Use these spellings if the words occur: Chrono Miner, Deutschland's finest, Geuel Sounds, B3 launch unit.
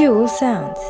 Geuel Sounds.